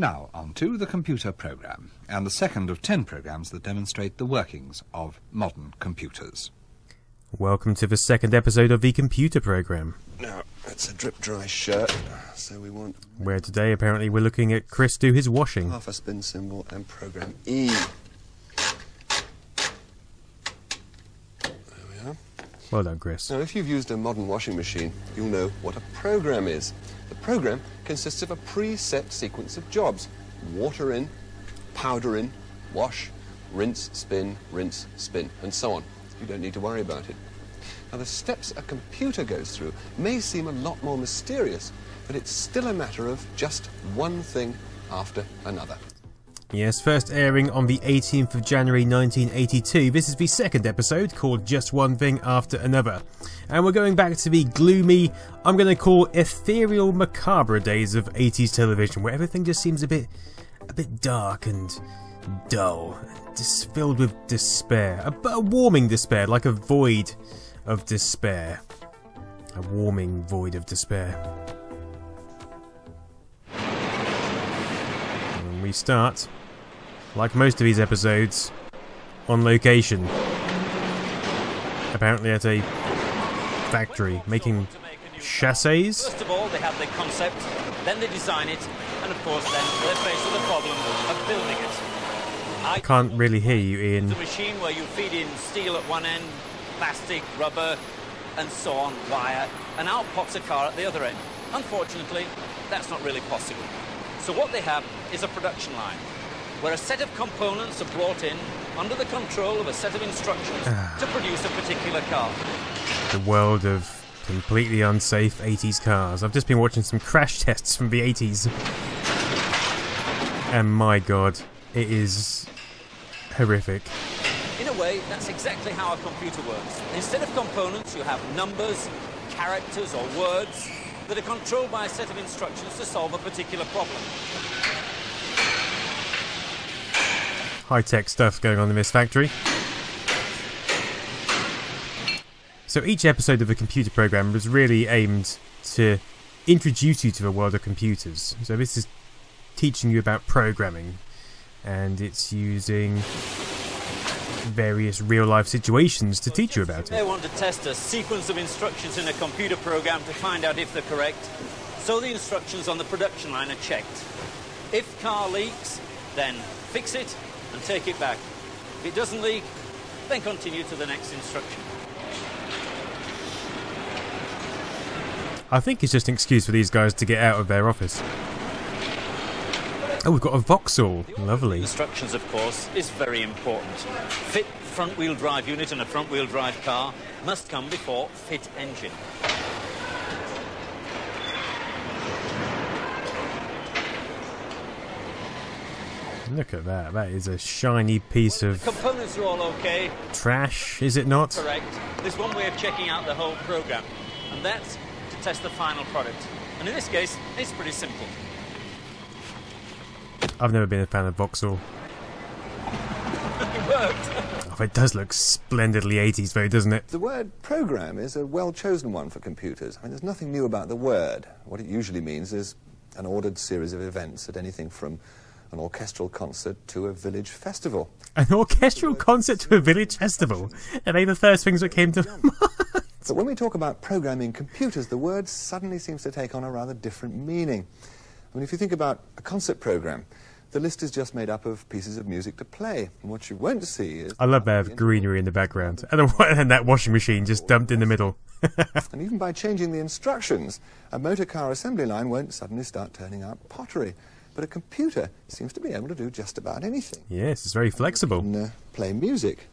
Now, on to the computer programme, and the second of 10 programmes that demonstrate the workings of modern computers. Welcome to the second episode of the computer programme. Now, it's a drip-dry shirt, so we want... Where today, apparently, we're looking at Chris do his washing. Half a spin symbol and programme E. There we are. Well done, Chris. Now, if you've used a modern washing machine, you'll know what a programme is. The programme consists of a preset sequence of jobs. Water in, powder in, wash, rinse, spin, and so on. You don't need to worry about it. Now, the steps a computer goes through may seem a lot more mysterious, but it's still a matter of just one thing after another. Yes, first airing on the 18th of January 1982, this is the second episode called Just One Thing After Another. And we're going back to the gloomy, I'm going to call ethereal macabre days of 80s television, where everything just seems a bit dark and dull, just filled with despair. A warming despair, like a void of despair. A warming void of despair. And we start, like most of these episodes, on location. Apparently at a factory making chassis. First of all, they have the concept, then they design it, and of course then they're faced with the problem of building it. I can't really hear you, Ian. The machine where you feed in steel at one end, plastic, rubber, and so on, wire, and out pops a car at the other end. Unfortunately, that's not really possible. So what they have is a production line, where a set of components are brought in under the control of a set of instructions to produce a particular car. The world of completely unsafe 80s cars. I've just been watching some crash tests from the 80s. And my God, it is horrific. In a way, that's exactly how a computer works. Instead of components, you have numbers, characters or words that are controlled by a set of instructions to solve a particular problem. High-tech stuff going on in this factory. So each episode of the computer programme was really aimed to introduce you to the world of computers. So this is teaching you about programming, and it's using various real-life situations to teach you about it. They want to test a sequence of instructions in a computer program to find out if they're correct, so the instructions on the production line are checked. If car leaks, then fix it and take it back. If it doesn't leak, then continue to the next instruction. I think it's just an excuse for these guys to get out of their office. Oh, we've got a Vauxhall. Lovely. Instructions, of course, is very important. Fit front-wheel drive unit in a front-wheel drive car must come before fit engine. Look at that. That is a shiny piece of... The components are all okay. Trash, is it not? Correct. There's one way of checking out the whole programme, and that's... test the final product, and in this case it's pretty simple. I've never been a fan of Vauxhall. It worked. Oh, it does look splendidly 80s though, doesn't it? The word program is a well-chosen one for computers. I mean, there's nothing new about the word. What it usually means is an ordered series of events at anything from an orchestral concert to a village festival. An orchestral concert to a village festival? Are they the first things that came to mind? But when we talk about programming computers, the word suddenly seems to take on a rather different meaning. I mean, if you think about a concert program, the list is just made up of pieces of music to play, and what you won't see is... I love that greenery in the background, and that washing machine just dumped in the middle. And even by changing the instructions, a motor car assembly line won't suddenly start turning out pottery. But a computer seems to be able to do just about anything. Yes, it's very flexible. And play music.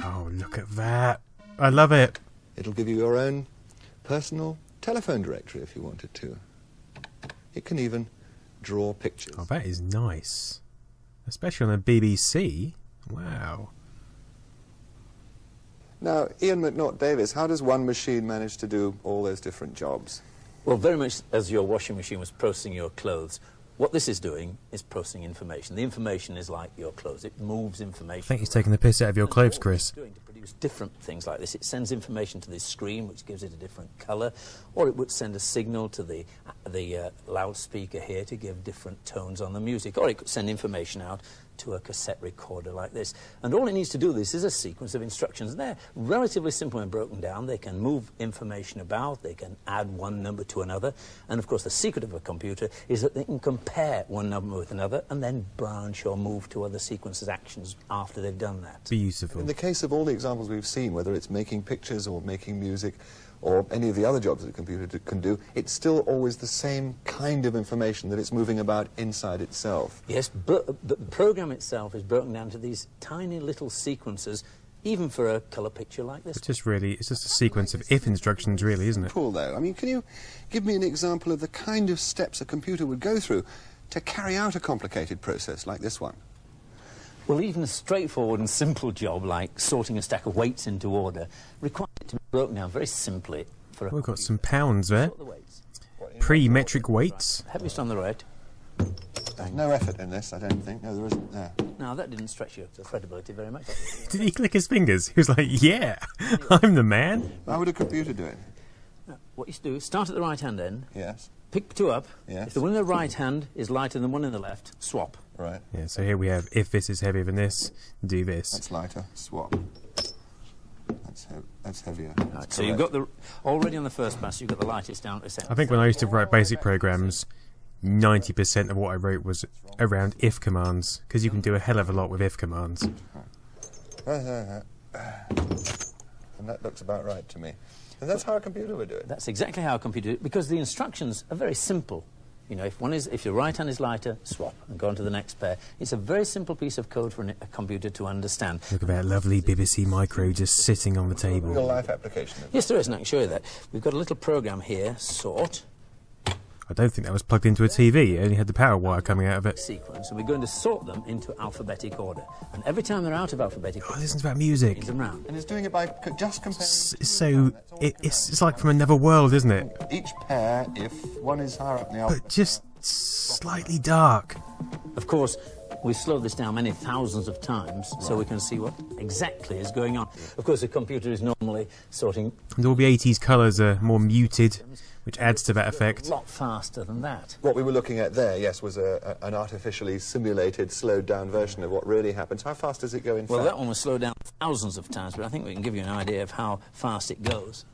Oh, look at that. I love it. It'll give you your own personal telephone directory if you wanted to. It can even draw pictures. Oh, that is nice. Especially on the BBC. Wow. Now, Ian McNaught-Davis, how does one machine manage to do all those different jobs? Well, very much as your washing machine was processing your clothes, What this is doing is processing information. The information is like your clothes. It moves information. I think he's taking the piss out of your clothes, Chris. It's doing to produce different things like this. It sends information to the screen, which gives it a different colour, or it would send a signal to the loudspeaker here to give different tones on the music, or it could send information out to a cassette recorder like this. And all it needs to do this is a sequence of instructions. And they're relatively simple and broken down. They can move information about, they can add one number to another, and of course the secret of a computer is that they can compare one number with another and then branch or move to other sequences, actions after they've done that. Beautiful. In the case of all the examples we've seen, whether it's making pictures or making music, or any of the other jobs that a computer can do, it's still always the same kind of information that it's moving about inside itself. Yes, but the program itself is broken down to these tiny little sequences, even for a colour picture like this. It's just really, it's just a sequence of if instructions really, isn't it? Cool though. I mean, can you give me an example of the kind of steps a computer would go through to carry out a complicated process like this one? Well, even a straightforward and simple job like sorting a stack of weights into order requires it to be broken down very simply. For we've got some pounds there. Pre-metric weights. Heaviest on the right. No effort in this, I don't think. No, there isn't. No. Now, that didn't stretch your credibility very much. Did he click his fingers? He was like, yeah, I'm the man. How would a computer do it? What you do, start at the right-hand end. Yes. Pick two up. Yes. If the one in the right hand is lighter than one in the left, swap. Right. Yeah, so here we have, if this is heavier than this, do this. That's lighter, swap. That's heavier. That's right, so you've got the, already on the first pass, you've got the lightest down to center. I think when I used to write basic programs, 90% of what I wrote was around if commands, because you can do a hell of a lot with if commands. And that looks about right to me. And that's how a computer would do it. That's exactly how a computer would do it, because the instructions are very simple. You know, if your right hand is lighter, swap and go on to the next pair. It's a very simple piece of code for a computer to understand. Look at that lovely BBC Micro just sitting on the table. Real life application. Yes, there is, and I can show you that. We've got a little program here, sort. I don't think that was plugged into a TV. It only had the power wire coming out of it. Sequence, and we're going to sort them into alphabetic order. And everder time they're out of alphabetic order, listen to that music. It's around. And it's doing it by just comparing. It's like from another world, isn't it? Each pair, if one is higher up in the alphabet, but just slightly dark. Of course, we've slowed this down many thousands of times, right, so we can see what exactly is going on. Of course, a computer is normally sorting. And all the 80s colours are more muted, which adds to that effect. A lot faster than that. What we were looking at there, yes, was an artificially simulated, slowed-down version of what really happens. How fast does it go in fact? Well, that one was slowed down thousands of times, but I think we can give you an idea of how fast it goes.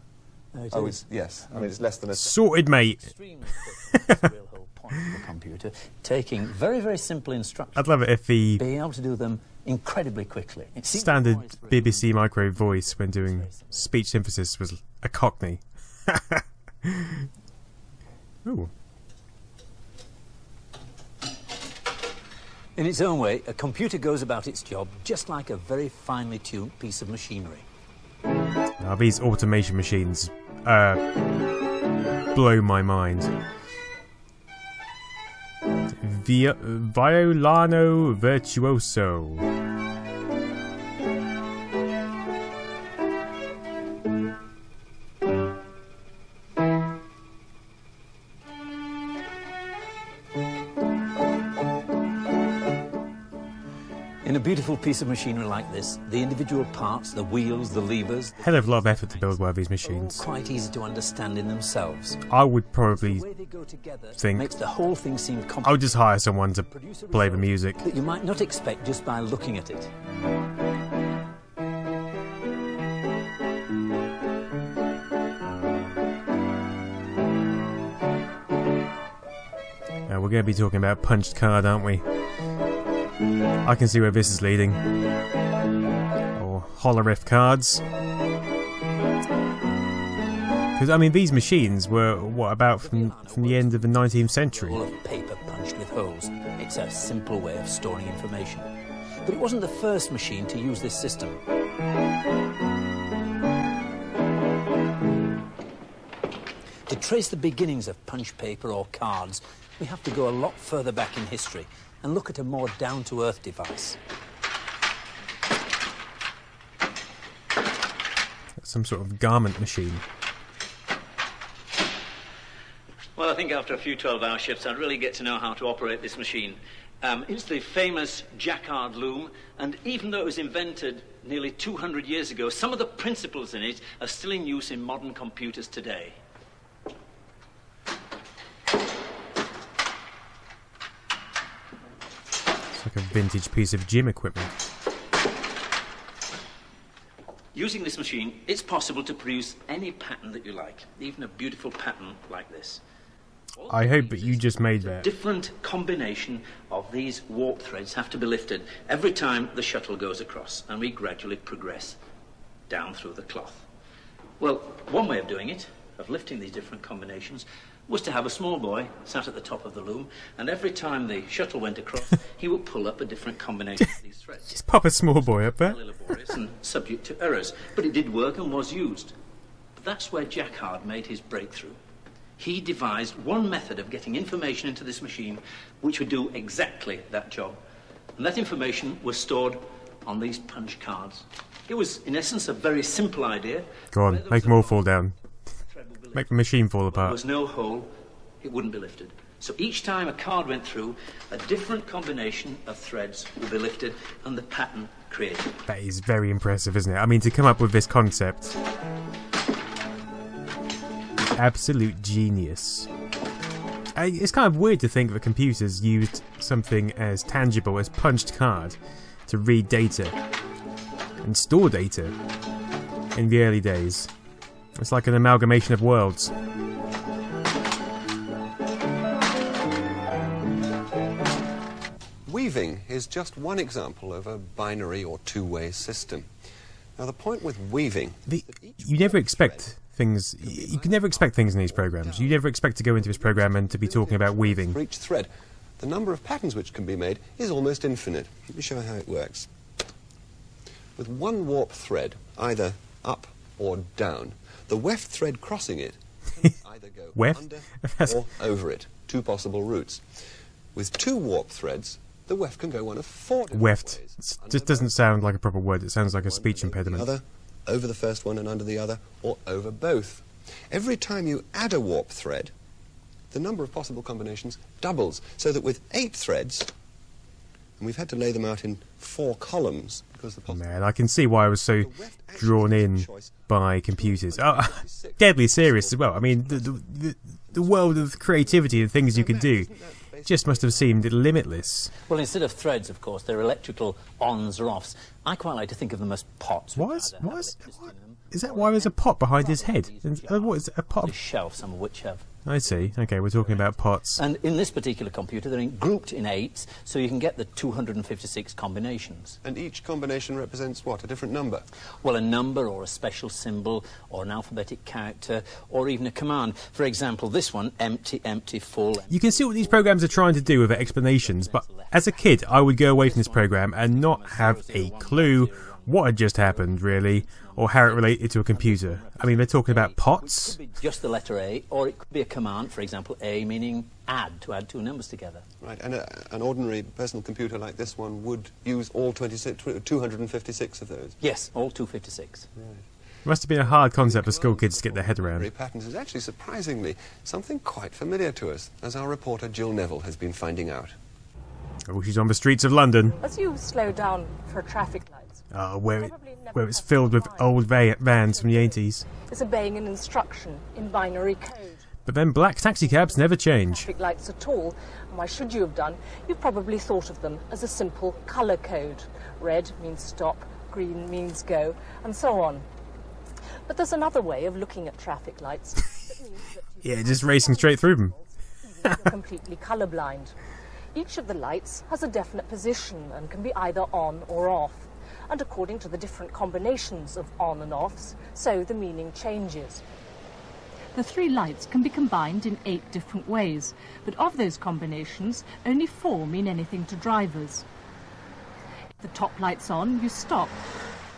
Oh, yes. I mean, it's less than a... Sorted, mate! Extremely quick. That's the real whole point of the computer. Taking very, very simple instructions. I'd love it if he... Being able to do them incredibly quickly. Standard BBC Micro voice when doing speech synthesis was a cockney. Ooh. In its own way, a computer goes about its job just like a very finely tuned piece of machinery. Now, these automation machines blow my mind. Violano virtuoso. In a beautiful piece of machinery like this, the individual parts, the wheels, the levers... Hell of a lot of effort to build one of these machines. ...quite easy to understand in themselves. I would probably think... ...makes the whole thing seem complicated. I would just hire someone to play the music. ...that you might not expect just by looking at it. Now, we're going to be talking about punched card, aren't we? I can see where this is leading. Or holographic cards. Because, I mean, these machines were, what, about from the end of the 19th century? All of paper punched with holes. It's a simple way of storing information. But it wasn't the first machine to use this system. To trace the beginnings of punch paper or cards, we have to go a lot further back in history and look at a more down-to-earth device. Some sort of garment machine. Well, think after a few 12-hour shifts, I'd really get to know how to operate this machine. It's the famous Jacquard loom, and even though it was invented nearly 200 years ago, some of the principles in it are still in use in modern computers today. It's like a vintage piece of gym equipment. Using this machine, it's possible to produce any pattern that you like, even a beautiful pattern like this. I hope that you just made that. A different combination of these warp threads have to be lifted every time the shuttle goes across, and we gradually progress down through the cloth. Well, one way of doing it, of lifting these different combinations, was to have a small boy sat at the top of the loom, and every time the shuttle went across, he would pull up a different combination of these threads. Just pop a small boy up there. Laborious and subject to errors, but it did work and was used. But that's where Jacquard made his breakthrough. He devised one method of getting information into this machine which would do exactly that job. And that information was stored on these punch cards. It was, in essence, a very simple idea. Go on, make them all fall down. Make the machine fall apart. There was no hole, it wouldn't be lifted. So each time a card went through, a different combination of threads would be lifted and the pattern created. That is very impressive, isn't it? I mean, to come up with this concept... absolute genius. It's kind of weird to think that computers used something as tangible as punched card to read data and store data in the early days. It's like an amalgamation of worlds. Weaving is just one example of a binary or two-way system. Now the point with weaving... you never expect... things, you can never expect things in these programs. You never expect to go into this program and to be talking about weaving. For each thread, the number of patterns which can be made is almost infinite. Let me show you how it works. With one warp thread, either up or down, the weft thread crossing it can either go under or over it. Two possible routes. With two warp threads, the weft can go one of four different ways. It just doesn't sound like a proper word. It sounds like a speech impediment. Over the first one and under the other, or over both. Every time you add a warp thread, the number of possible combinations doubles, so that with 8 threads, and we've had to lay them out in 4 columns, because the man, I can see why I was so drawn in by computers. Oh, deadly serious as well. I mean, the world of creativity and things you can do just must have seemed limitless. Well, instead of threads, of course, they're electrical ons or offs. I quite like to think of them as pots. What? Is that why there's a pot behind his head? What is a pot? A shelf, some of which have. I see. Okay, we're talking about pots. And in this particular computer, they're grouped in 8s, so you can get the 256 combinations. And each combination represents what? A different number? Well, a number or a special symbol or an alphabetic character or even a command. For example, this one, empty, empty, full. Empty, you can see what these programs are trying to do with their explanations, but as a kid, I would go away from this program and not have a clue what had just happened, really, or how it related to a computer. I mean, they're talking about pots. It could be just the letter A, or it could be a command, for example, A, meaning add, to add 2 numbers together. Right, and an ordinary personal computer like this one would use all 256 of those? Yes, all 256. Right. It must have been a hard concept for school kids to get their head around. Patterns is actually, surprisingly, something quite familiar to us, as our reporter Jill Neville has been finding out. Oh, she's on the streets of London. As you slow down for traffic lights, where it's filled with old vans from the 80s. It's obeying an instruction in binary code. But then black taxicabs never change. Traffic lights at all. And why should you have done? You probably thought of them as a simple colour code. Red means stop, green means go, and so on. But there's another way of looking at traffic lights. That means that yeah, just racing straight through them. You're completely colourblind. Each of the lights has a definite position and can be either on or off. And according to the different combinations of on and offs, so the meaning changes. The 3 lights can be combined in 8 different ways, but of those combinations, only 4 mean anything to drivers. If the top light's on, you stop.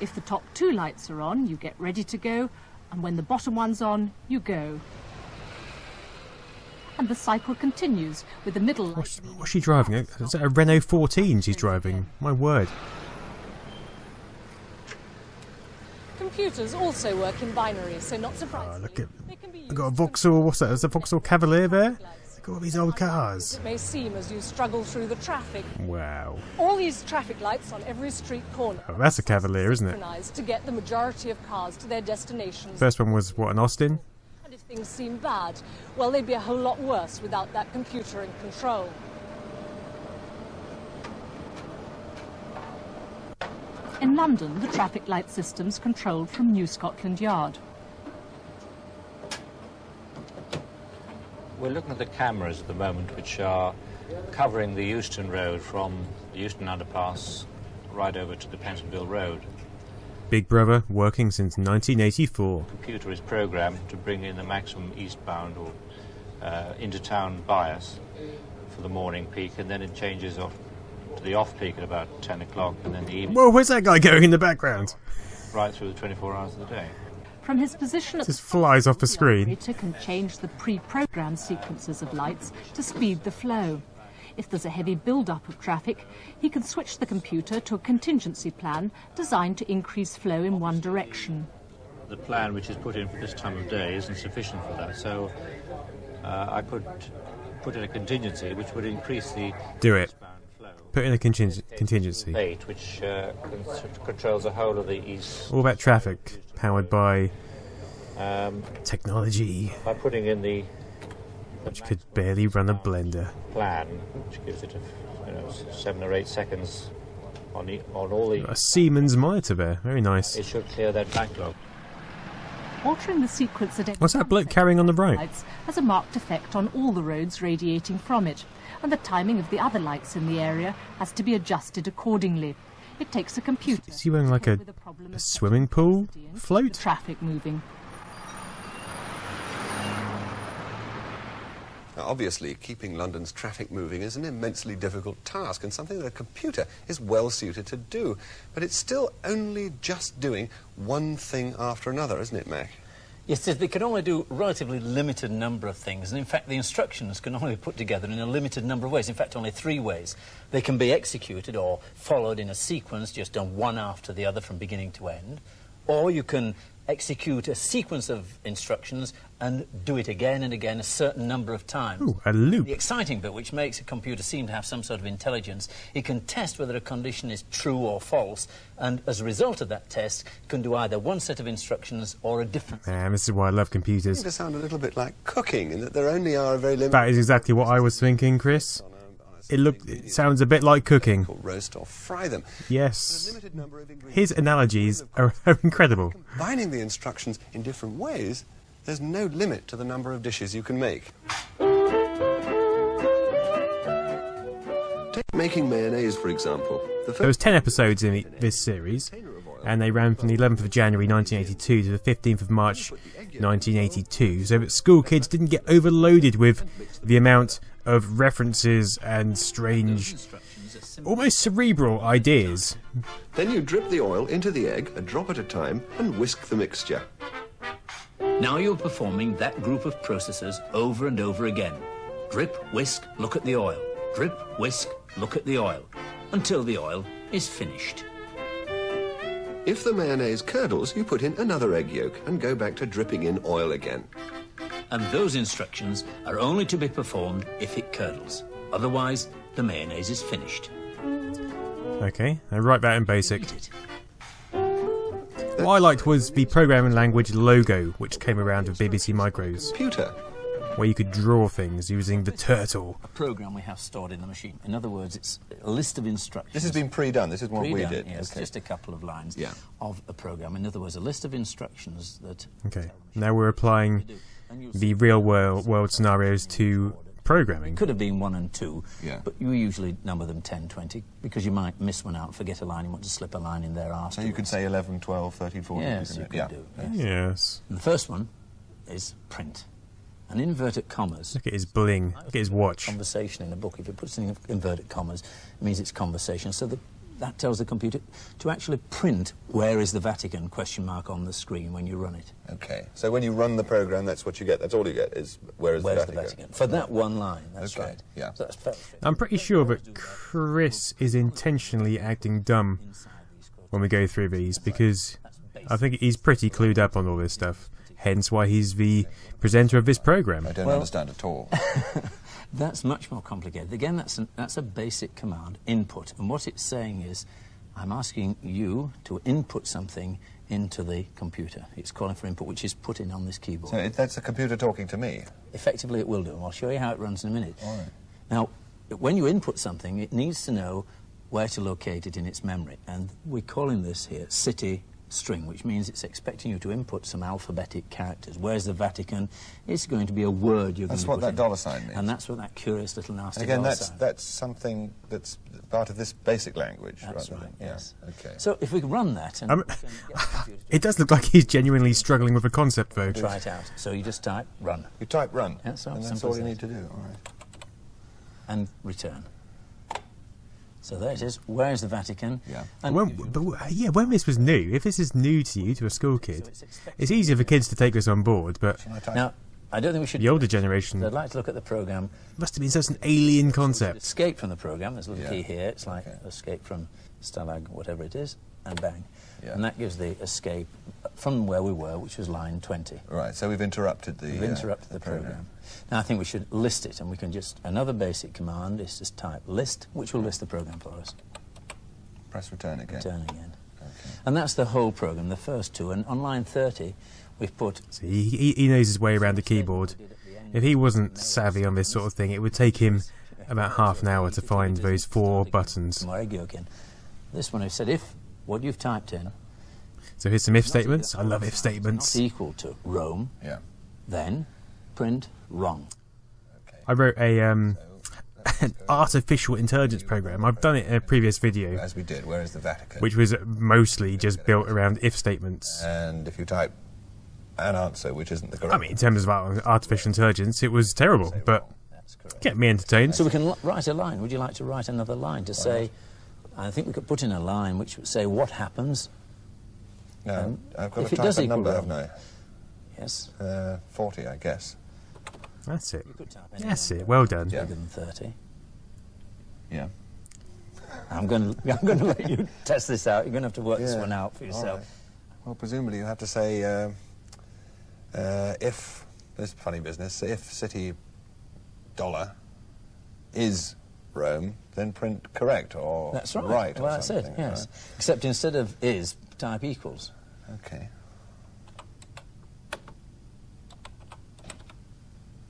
If the top 2 lights are on, you get ready to go, and when the bottom one's on, you go. And the cycle continues with the middle light... What's she driving? Is that a Renault 14 she's driving? My word. computers also work in binary, so not surprisingly. Oh, look at, I've got a Vauxhall, what's that? Is a Vauxhall Cavalier there? Look at all these old cars. It may seem as you struggle through the traffic. Wow. All these traffic lights on every street corner. Oh, that's a Cavalier, isn't it? To get the majority of cars to their destinations. First one was, what, an Austin? And if things seem bad, well, they'd be a whole lot worse without that computer in control. In London, the traffic light system's controlled from New Scotland Yard. We're looking at the cameras at the moment, which are covering the Euston Road from the Euston Underpass right over to the Pentonville Road. Big Brother working since 1984. The computer is programmed to bring in the maximum eastbound or into town bias for the morning peak, and then it changes off to the off peak at about 10 o'clock, and then the evening. Whoa, where's that guy going in the background? Right through the 24 hours of the day. From his position at flies off the screen. The operator can change the pre-programmed sequences of lights to speed the flow. If there's a heavy build-up of traffic, he can switch the computer to a contingency plan designed to increase flow in one direction. The plan which is put in for this time of day isn't sufficient for that, so I could put in a contingency which would increase the... Do it. Put in a contingency. Which controls the whole of the east. All about traffic, powered by technology. By putting in the, which could barely run a blender. Plan, which gives it, 7 or 8 seconds on all the. A Siemens monitor there, very nice. It should clear that backlog. Altering the sequence at every What's that bloke carrying on the right? Has a marked effect on all the roads radiating from it, and the timing of the other lights in the area has to be adjusted accordingly. It takes a computer. Is he wearing like a swimming pool float? Traffic moving. Now, obviously, keeping London's traffic moving is an immensely difficult task and something that a computer is well suited to do. But it's still only just doing one thing after another, isn't it, Mac? Yes, it can only do a relatively limited number of things, and in fact the instructions can only be put together in a limited number of ways, in fact only 3 ways. They can be executed or followed in a sequence, just done one after the other from beginning to end, or you can execute a sequence of instructions and do it again and again a certain number of times. Ooh, a loop. The exciting bit, which makes a computer seem to have some sort of intelligence, it can test whether a condition is true or false, and as a result of that test can do either one set of instructions or a different. Yeah, this is why I love computers. It sounds a little bit like cooking, in that there only are a very limited... That is exactly what I was thinking, Chris. It sounds a bit like cooking. Roast or fry them. Yes. His analogies are incredible. Combining the instructions in different ways, there's no limit to the number of dishes you can make. Take making mayonnaise, for example. There was 10 episodes in this series, and they ran from the 11th of January 1982 to the 15th of March 1982, so that school kids didn't get overloaded with the amount of references and strange, almost cerebral ideas. Then you drip the oil into the egg, a drop at a time, and whisk the mixture. Now you're performing that group of processes over and over again. Drip, whisk, look at the oil. Drip, whisk, look at the oil, until the oil is finished. If the mayonnaise curdles, you put in another egg yolk and go back to dripping in oil again. And those instructions are only to be performed if it curdles. Otherwise, the mayonnaise is finished. Okay, I write that in BASIC. What I liked was the programming language Logo, which came around with BBC Micros. Computer. Where you could draw things using the turtle. A program we have stored in the machine. In other words, it's a list of instructions. This has been pre-done, this is what we did. Yes, okay. Just a couple of lines of a program. In other words, a list of instructions that... Okay, now we're applying the real world scenarios to programming. It could have been 1 and 2, but you usually number them 10, 20, because you might miss one out, forget a line, you want to slip a line in there after. So you could say 11, 12, 13, 14. Yes, you could do. Yes. And the first one is print. An inverted commas. Look at his bling. Look at his watch. Conversation in a book. If you put something in inverted commas, it means it's conversation. So that tells the computer to actually print "Where is the Vatican?" question mark on the screen when you run it. Okay. So when you run the program, that's what you get. That's all you get is "Where's the Vatican?" For that one line. That's okay. Right. Yeah. So that's I'm pretty sure that Chris is intentionally acting dumb when we go through these because I think he's pretty clued up on all this stuff, hence why he's the presenter of this programme. I don't understand at all. That's much more complicated. Again, that's a basic command, input, and what it's saying is, I'm asking you to input something into the computer. It's calling for input, which is put in on this keyboard. So that's the computer talking to me? Effectively, it will do, and I'll show you how it runs in a minute. All right. Now, when you input something, it needs to know where to locate it in its memory, and we're calling this here city string, which means it's expecting you to input some alphabetic characters. Where's the Vatican? It's going to be a word you're going to put in. That's what that $sign means. And that's what that curious little nasty $sign. Again, that's something that's part of this basic language. That's right, yes. Yeah. Okay. So if we can run that... And it does look like he's genuinely struggling with a concept, though. Try it out. So you just type run. You type run. That's all. And that's all you need to do. All right. And return. So there it is. Where's the Vatican? Yeah. And when this was new, if this is new to you, to a school kid, so it's easier for kids to take this on board. But now, I don't think we should. The older generation. I'd like to look at the program. Must have been such an alien concept. Escape from the program. There's a little key here. It's like escape from Stalag, whatever it is, and bang. Yeah. And that gives the escape from where we were, which was line 20. Right, so we've interrupted the program. Now I think we should list it, and we can just... Another basic command is just type list, which will list the program for us. Press return again. Return again. Okay. And that's the whole program, the first two. And on line 30, we've put... So he knows his way around the keyboard. If he wasn't savvy on this sort of thing, it would take him about half an hour to find those four buttons. This one, I said if... What you've typed in. So here's some if statements. I love if statements. Not equal to Rome. Yeah. Then print wrong. Okay. I wrote a an artificial intelligence program. I've done it in a previous video. As we did. Where is the Vatican? Which was mostly just built around if statements. And if you type an answer which isn't the correct. I mean, in terms of artificial intelligence, it was terrible, but get me entertained. So we can write a line. Would you like to write another line to say? I think we could put in a line which would say what happens. No, I've got to type a number, haven't I? Yes. 40, I guess. That's it. That's it. Well done. Yeah. Bigger than 30. Yeah. I'm going to let you test this out. You're going to have to work this one out for yourself. Right. Well, presumably you have to say if this funny business, if city dollar is Rome, then print correct or that's right. Well, that's it, yes. Right? Except instead of is, type equals. Okay.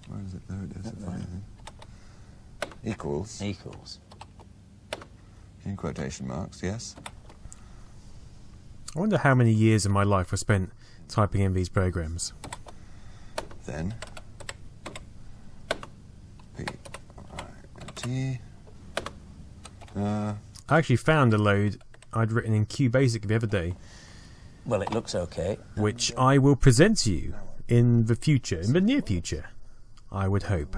Where is it? There it is. Equals. Equals. In quotation marks, yes. I wonder how many years of my life were spent typing in these programs. Then. P-I-T. I actually found a load I'd written in QBasic the other day. Well, it looks okay. Which I will present to you in the future, in the near future, I would hope.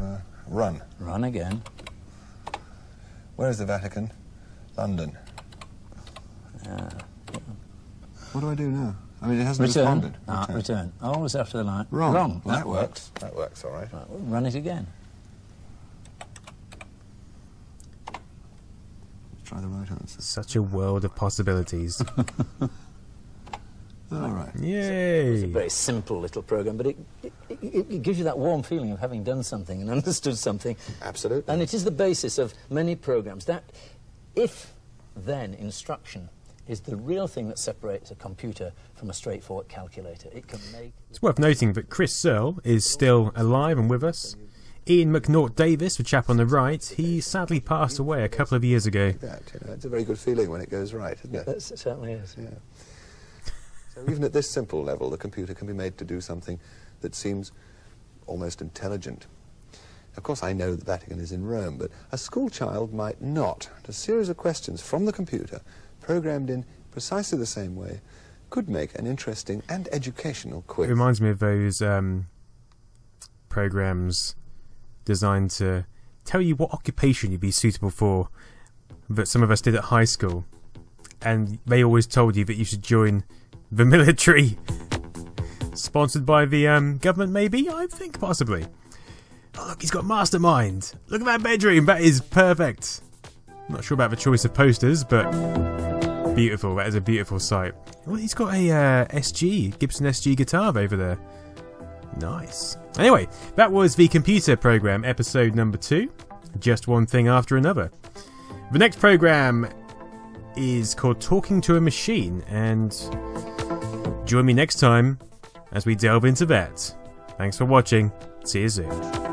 Run. Run again. Where is the Vatican? London. What do I do now? I mean, it hasn't responded. Return. Return. Always after the line. Wrong. Wrong. Well, that works. That works, all right. Right, we'll run it again. Try the right answer. Such a world of possibilities. All right. Yay! It's a very simple little program, but it gives you that warm feeling of having done something and understood something. Absolutely. And it is the basis of many programs. That if-then instruction is the real thing that separates a computer from a straightforward calculator. It can make... It's worth noting that Chris Searle is still alive and with us. Ian McNaught-Davis, the chap on the right, he sadly passed away a couple of years ago. It's a very good feeling when it goes right, isn't it? It certainly is. Yeah. So even at this simple level, the computer can be made to do something that seems almost intelligent. Of course, I know the Vatican is in Rome, but a school child might not. A series of questions from the computer, programmed in precisely the same way, could make an interesting and educational quiz. It reminds me of those programs designed to tell you what occupation you'd be suitable for, that some of us did at high school, and they always told you that you should join the military, sponsored by the government, maybe. I think possibly. Oh, look, he's got Mastermind. Look at that bedroom. That is perfect. I'm not sure about the choice of posters, but Beautiful. That is a beautiful sight. Well, he's got a SG, Gibson SG guitar over there. Nice. Anyway, that was The Computer Programme, episode number 2. Just one thing after another. The next programme is called Talking to a Machine, and join me next time as we delve into that. Thanks for watching. See you soon.